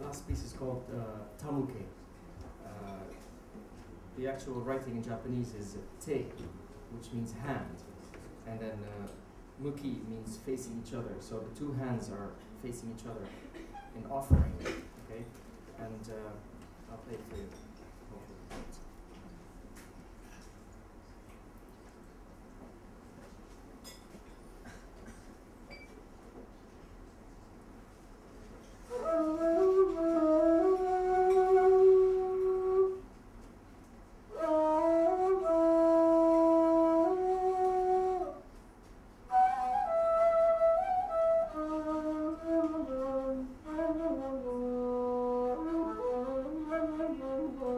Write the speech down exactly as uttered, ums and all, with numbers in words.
The last piece is called uh, Tamuke. Uh, the actual writing in Japanese is te, which means hand, and then uh, muki means facing each other. So the two hands are facing each other in offering. Okay, and uh, I'll play it for you. Oh,